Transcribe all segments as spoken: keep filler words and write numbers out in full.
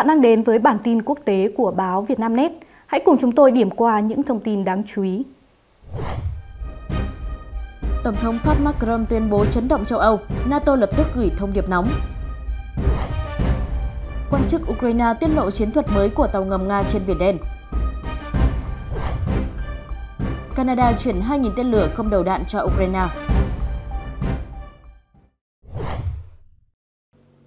Bạn đang đến với bản tin quốc tế của báo VietNamNet. Hãy cùng chúng tôi điểm qua những thông tin đáng chú ý. Tổng thống Pháp Macron tuyên bố chấn động châu Âu, NATO lập tức gửi thông điệp nóng. Quan chức Ukraine tiết lộ chiến thuật mới của tàu ngầm Nga trên Biển Đen. Canada chuyển hai nghìn tên lửa không đầu đạn cho Ukraine.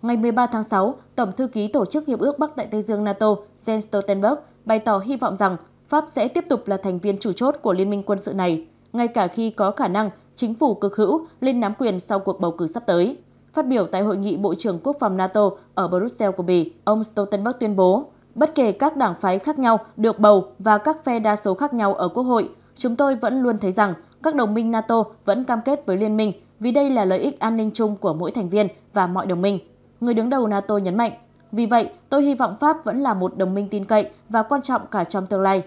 Ngày mười ba tháng sáu, Tổng thư ký Tổ chức Hiệp ước Bắc Đại Tây Dương NATO Jens Stoltenberg bày tỏ hy vọng rằng Pháp sẽ tiếp tục là thành viên chủ chốt của liên minh quân sự này, ngay cả khi có khả năng chính phủ cực hữu lên nắm quyền sau cuộc bầu cử sắp tới. Phát biểu tại Hội nghị Bộ trưởng Quốc phòng NATO ở Brussels của Bỉ, ông Stoltenberg tuyên bố, bất kể các đảng phái khác nhau được bầu và các phe đa số khác nhau ở Quốc hội, chúng tôi vẫn luôn thấy rằng các đồng minh NATO vẫn cam kết với liên minh vì đây là lợi ích an ninh chung của mỗi thành viên và mọi đồng minh. Người đứng đầu NATO nhấn mạnh, vì vậy tôi hy vọng Pháp vẫn là một đồng minh tin cậy và quan trọng cả trong tương lai.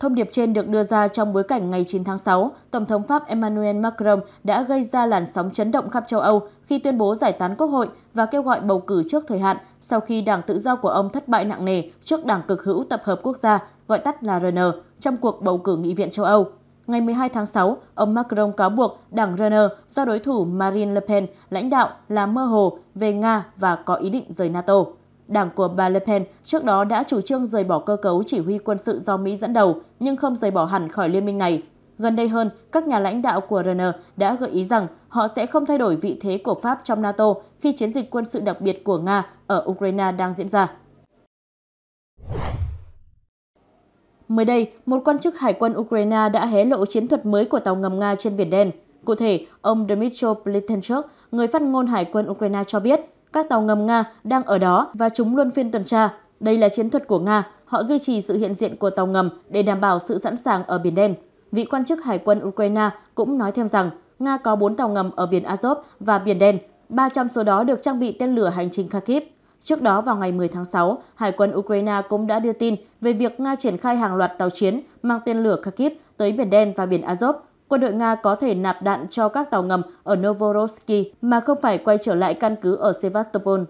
Thông điệp trên được đưa ra trong bối cảnh ngày chín tháng sáu, Tổng thống Pháp Emmanuel Macron đã gây ra làn sóng chấn động khắp châu Âu khi tuyên bố giải tán Quốc hội và kêu gọi bầu cử trước thời hạn sau khi Đảng Tự do của ông thất bại nặng nề trước Đảng Cực hữu Tập hợp Quốc gia, gọi tắt là R N, trong cuộc bầu cử Nghị viện châu Âu. Ngày mười hai tháng sáu, ông Macron cáo buộc Đảng R N do đối thủ Marine Le Pen lãnh đạo là mơ hồ về Nga và có ý định rời NATO. Đảng của bà Le Pen trước đó đã chủ trương rời bỏ cơ cấu chỉ huy quân sự do Mỹ dẫn đầu, nhưng không rời bỏ hẳn khỏi liên minh này. Gần đây hơn, các nhà lãnh đạo của R N đã gợi ý rằng họ sẽ không thay đổi vị thế của Pháp trong NATO khi chiến dịch quân sự đặc biệt của Nga ở Ukraine đang diễn ra. Mới đây, một quan chức hải quân Ukraine đã hé lộ chiến thuật mới của tàu ngầm Nga trên Biển Đen. Cụ thể, ông Dmytro Plitenchuk, người phát ngôn hải quân Ukraine cho biết, các tàu ngầm Nga đang ở đó và chúng luôn phiên tuần tra. Đây là chiến thuật của Nga, họ duy trì sự hiện diện của tàu ngầm để đảm bảo sự sẵn sàng ở Biển Đen. Vị quan chức hải quân Ukraine cũng nói thêm rằng Nga có bốn tàu ngầm ở biển Azov và Biển Đen, ba trong số đó được trang bị tên lửa hành trình Kharkiv. Trước đó vào ngày mười tháng sáu, Hải quân Ukraine cũng đã đưa tin về việc Nga triển khai hàng loạt tàu chiến mang tên lửa Kharkiv tới Biển Đen và Biển Azov. Quân đội Nga có thể nạp đạn cho các tàu ngầm ở Novorossiysk mà không phải quay trở lại căn cứ ở Sevastopol.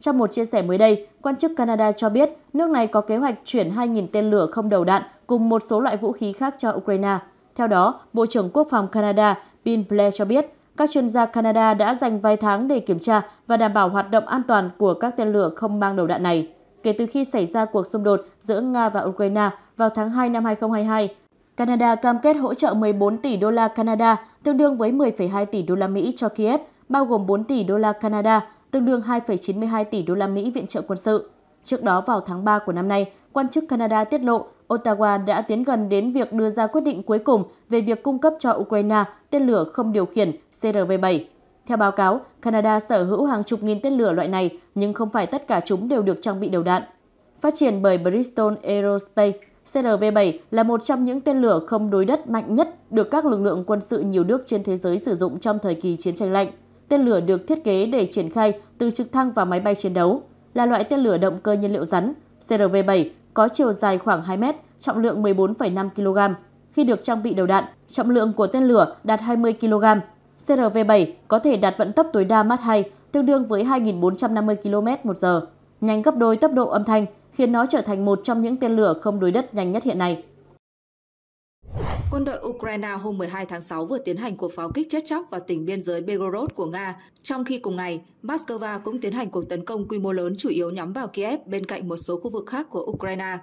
Trong một chia sẻ mới đây, quan chức Canada cho biết nước này có kế hoạch chuyển hai nghìn tên lửa không đầu đạn cùng một số loại vũ khí khác cho Ukraine. Theo đó, Bộ trưởng Quốc phòng Canada Bill Blair cho biết, các chuyên gia Canada đã dành vài tháng để kiểm tra và đảm bảo hoạt động an toàn của các tên lửa không mang đầu đạn này. Kể từ khi xảy ra cuộc xung đột giữa Nga và Ukraine vào tháng hai năm hai nghìn không trăm hai mươi hai, Canada cam kết hỗ trợ mười bốn tỷ đô la Canada, tương đương với mười phẩy hai tỷ đô la Mỹ cho Kiev, bao gồm bốn tỷ đô la Canada, tương đương hai phẩy chín mươi hai tỷ đô la Mỹ viện trợ quân sự. Trước đó vào tháng ba của năm nay, quan chức Canada tiết lộ Ottawa đã tiến gần đến việc đưa ra quyết định cuối cùng về việc cung cấp cho Ukraine tên lửa không điều khiển C R V bảy. Theo báo cáo, Canada sở hữu hàng chục nghìn tên lửa loại này, nhưng không phải tất cả chúng đều được trang bị đầu đạn. Phát triển bởi Bristol Aerospace, C R V bảy là một trong những tên lửa không đối đất mạnh nhất được các lực lượng quân sự nhiều nước trên thế giới sử dụng trong thời kỳ chiến tranh lạnh. Tên lửa được thiết kế để triển khai từ trực thăng và máy bay chiến đấu, là loại tên lửa động cơ nhiên liệu rắn. C R V bảy có chiều dài khoảng hai mét, trọng lượng mười bốn phẩy năm ki lô gam. Khi được trang bị đầu đạn, trọng lượng của tên lửa đạt hai mươi ki lô gam. C R V bảy có thể đạt vận tốc tối đa Mach hai, tương đương với hai nghìn bốn trăm năm mươi ki lô mét trên giờ, nhanh gấp đôi tốc độ âm thanh, khiến nó trở thành một trong những tên lửa không đối đất nhanh nhất hiện nay. Quân đội Ukraine hôm mười hai tháng sáu vừa tiến hành cuộc pháo kích chết chóc vào tỉnh biên giới Belgorod của Nga, trong khi cùng ngày, Moscow cũng tiến hành cuộc tấn công quy mô lớn chủ yếu nhắm vào Kiev bên cạnh một số khu vực khác của Ukraine.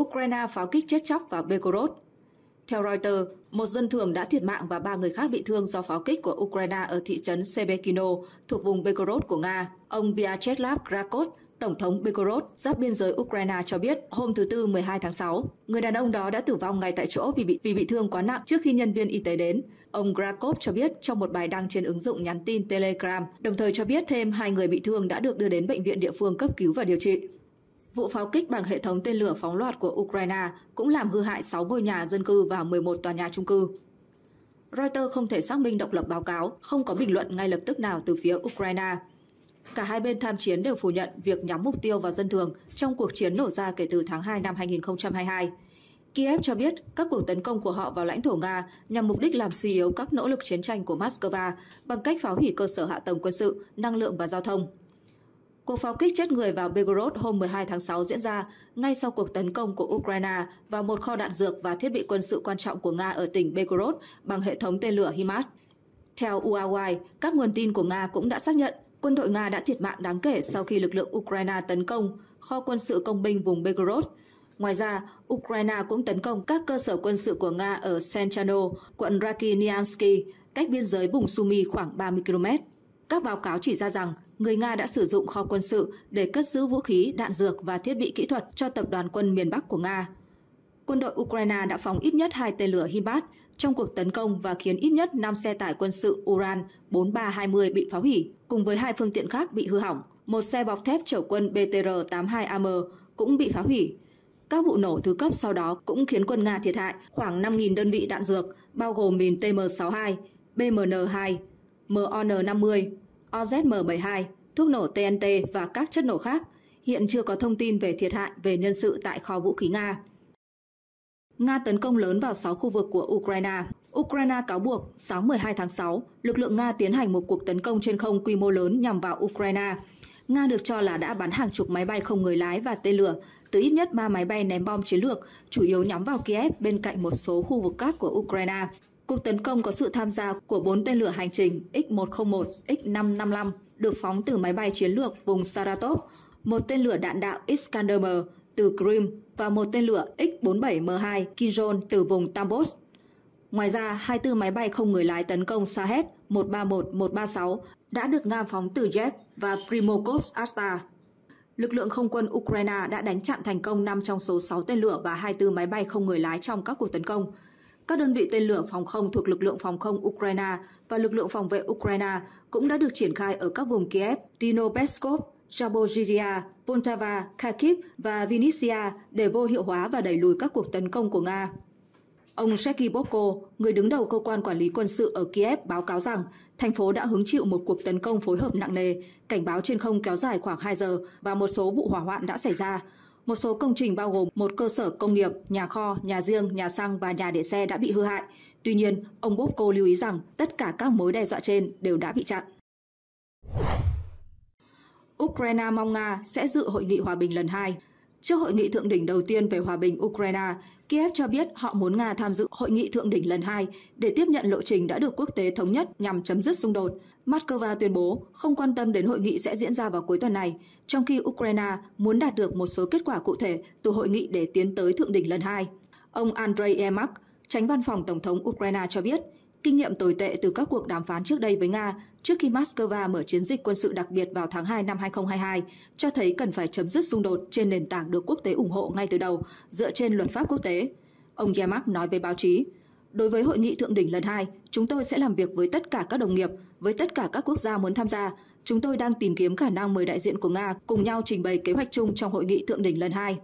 Ukraine pháo kích chết chóc vào Belgorod. Theo Reuters, một dân thường đã thiệt mạng và ba người khác bị thương do pháo kích của Ukraine ở thị trấn Shebekino thuộc vùng Belgorod của Nga. Ông Vyacheslav Gladkov, Tổng thống Belgorod giáp biên giới Ukraine cho biết hôm thứ Tư mười hai tháng sáu, người đàn ông đó đã tử vong ngay tại chỗ vì bị, vì bị thương quá nặng trước khi nhân viên y tế đến. Ông Gladkov cho biết trong một bài đăng trên ứng dụng nhắn tin Telegram, đồng thời cho biết thêm hai người bị thương đã được đưa đến bệnh viện địa phương cấp cứu và điều trị. Vụ pháo kích bằng hệ thống tên lửa phóng loạt của Ukraine cũng làm hư hại sáu ngôi nhà dân cư và mười một tòa nhà chung cư. Reuters không thể xác minh độc lập báo cáo, không có bình luận ngay lập tức nào từ phía Ukraine. Cả hai bên tham chiến đều phủ nhận việc nhắm mục tiêu vào dân thường trong cuộc chiến nổ ra kể từ tháng hai năm hai nghìn không trăm hai mươi hai. Kiev cho biết các cuộc tấn công của họ vào lãnh thổ Nga nhằm mục đích làm suy yếu các nỗ lực chiến tranh của Moscow bằng cách phá hủy cơ sở hạ tầng quân sự, năng lượng và giao thông. Cuộc pháo kích chết người vào Belgorod hôm mười hai tháng sáu diễn ra ngay sau cuộc tấn công của Ukraine vào một kho đạn dược và thiết bị quân sự quan trọng của Nga ở tỉnh Belgorod bằng hệ thống tên lửa HIMARS. Theo u a i, các nguồn tin của Nga cũng đã xác nhận quân đội Nga đã thiệt mạng đáng kể sau khi lực lượng Ukraine tấn công kho quân sự công binh vùng Belgorod. Ngoài ra, Ukraine cũng tấn công các cơ sở quân sự của Nga ở Senchano, quận Rakhianivsky, cách biên giới vùng Sumy khoảng ba mươi ki lô mét. Các báo cáo chỉ ra rằng người Nga đã sử dụng kho quân sự để cất giữ vũ khí, đạn dược và thiết bị kỹ thuật cho tập đoàn quân miền Bắc của Nga. Quân đội Ukraine đã phóng ít nhất hai tên lửa HIMARS trong cuộc tấn công và khiến ít nhất năm xe tải quân sự Uran bốn ba hai không bị phá hủy, cùng với hai phương tiện khác bị hư hỏng. Một xe bọc thép chở quân B T R tám hai A M cũng bị phá hủy. Các vụ nổ thứ cấp sau đó cũng khiến quân Nga thiệt hại khoảng năm nghìn đơn vị đạn dược, bao gồm mìn T M sáu hai, B M N hai, M O N năm mươi, O Z M bảy hai, thuốc nổ T N T và các chất nổ khác. Hiện chưa có thông tin về thiệt hại về nhân sự tại kho vũ khí Nga. Nga tấn công lớn vào sáu khu vực của Ukraine. Ukraine cáo buộc sáng mười hai tháng sáu, lực lượng Nga tiến hành một cuộc tấn công trên không quy mô lớn nhằm vào Ukraine. Nga được cho là đã bắn hàng chục máy bay không người lái và tên lửa, từ ít nhất ba máy bay ném bom chiến lược, chủ yếu nhắm vào Kiev bên cạnh một số khu vực khác của Ukraine. Cuộc tấn công có sự tham gia của bốn tên lửa hành trình X một không một, X năm năm lăm được phóng từ máy bay chiến lược vùng Saratov, một tên lửa đạn đạo Iskander từ Crimea và một tên lửa X bốn bảy M hai Kinzhal từ vùng Tambov. Ngoài ra, hai mươi tư máy bay không người lái tấn công Shahed một ba một, một ba sáu đã được Nga phóng từ Jev và Primorsk Asta. Lực lượng không quân Ukraine đã đánh chặn thành công năm trong số sáu tên lửa và hai mươi tư máy bay không người lái trong các cuộc tấn công. Các đơn vị tên lửa phòng không thuộc lực lượng phòng không Ukraine và lực lượng phòng vệ Ukraine cũng đã được triển khai ở các vùng Kiev, Dnipropetrovsk, Zaporizhia, Poltava, Kharkiv và Vinnytsia để vô hiệu hóa và đẩy lùi các cuộc tấn công của Nga. Ông Serkiboko, người đứng đầu cơ quan quản lý quân sự ở Kiev, báo cáo rằng thành phố đã hứng chịu một cuộc tấn công phối hợp nặng nề, cảnh báo trên không kéo dài khoảng hai giờ và một số vụ hỏa hoạn đã xảy ra. Một số công trình bao gồm một cơ sở công nghiệp, nhà kho, nhà riêng, nhà xăng và nhà để xe đã bị hư hại. Tuy nhiên, ông Popko lưu ý rằng tất cả các mối đe dọa trên đều đã bị chặn. Ukraine mong Nga sẽ dự hội nghị hòa bình lần hai. Trước hội nghị thượng đỉnh đầu tiên về hòa bình Ukraine, Kiev cho biết họ muốn Nga tham dự hội nghị thượng đỉnh lần hai để tiếp nhận lộ trình đã được quốc tế thống nhất nhằm chấm dứt xung đột. Moscow tuyên bố không quan tâm đến hội nghị sẽ diễn ra vào cuối tuần này, trong khi Ukraine muốn đạt được một số kết quả cụ thể từ hội nghị để tiến tới thượng đỉnh lần hai. Ông Andrei Yermak, tránh văn phòng Tổng thống Ukraine cho biết, kinh nghiệm tồi tệ từ các cuộc đàm phán trước đây với Nga trước khi Moscow mở chiến dịch quân sự đặc biệt vào tháng hai năm hai nghìn không trăm hai mươi hai cho thấy cần phải chấm dứt xung đột trên nền tảng được quốc tế ủng hộ ngay từ đầu dựa trên luật pháp quốc tế. Ông Yermak nói với báo chí, đối với hội nghị thượng đỉnh lần hai, chúng tôi sẽ làm việc với tất cả các đồng nghiệp, với tất cả các quốc gia muốn tham gia. Chúng tôi đang tìm kiếm khả năng mời đại diện của Nga cùng nhau trình bày kế hoạch chung trong hội nghị thượng đỉnh lần hai.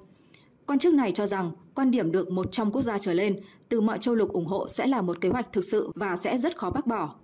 Quan chức này cho rằng quan điểm được một trăm quốc gia trở lên từ mọi châu lục ủng hộ sẽ là một kế hoạch thực sự và sẽ rất khó bác bỏ.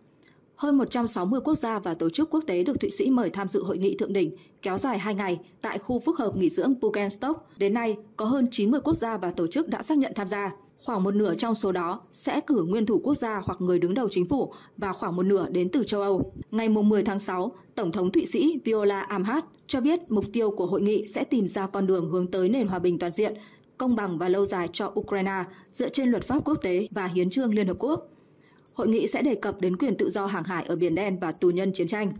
Hơn một trăm sáu mươi quốc gia và tổ chức quốc tế được Thụy Sĩ mời tham dự hội nghị thượng đỉnh kéo dài hai ngày tại khu phức hợp nghỉ dưỡng Bukenstock. Đến nay, có hơn chín mươi quốc gia và tổ chức đã xác nhận tham gia. Khoảng một nửa trong số đó sẽ cử nguyên thủ quốc gia hoặc người đứng đầu chính phủ và khoảng một nửa đến từ châu Âu. Ngày mười tháng sáu, Tổng thống Thụy Sĩ Viola Amhart cho biết mục tiêu của hội nghị sẽ tìm ra con đường hướng tới nền hòa bình toàn diện, công bằng và lâu dài cho Ukraine dựa trên luật pháp quốc tế và hiến chương Liên Hợp Quốc. Hội nghị sẽ đề cập đến quyền tự do hàng hải ở Biển Đen và tù nhân chiến tranh.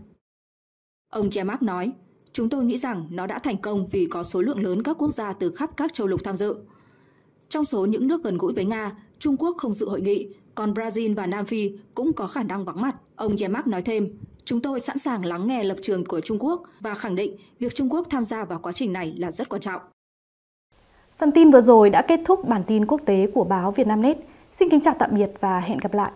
Ông Yermak nói, chúng tôi nghĩ rằng nó đã thành công vì có số lượng lớn các quốc gia từ khắp các châu lục tham dự. Trong số những nước gần gũi với Nga, Trung Quốc không dự hội nghị, còn Brazil và Nam Phi cũng có khả năng vắng mặt. Ông Yermak nói thêm, chúng tôi sẵn sàng lắng nghe lập trường của Trung Quốc và khẳng định việc Trung Quốc tham gia vào quá trình này là rất quan trọng. Phần tin vừa rồi đã kết thúc bản tin quốc tế của báo VietNamNet. Xin kính chào tạm biệt và hẹn gặp lại.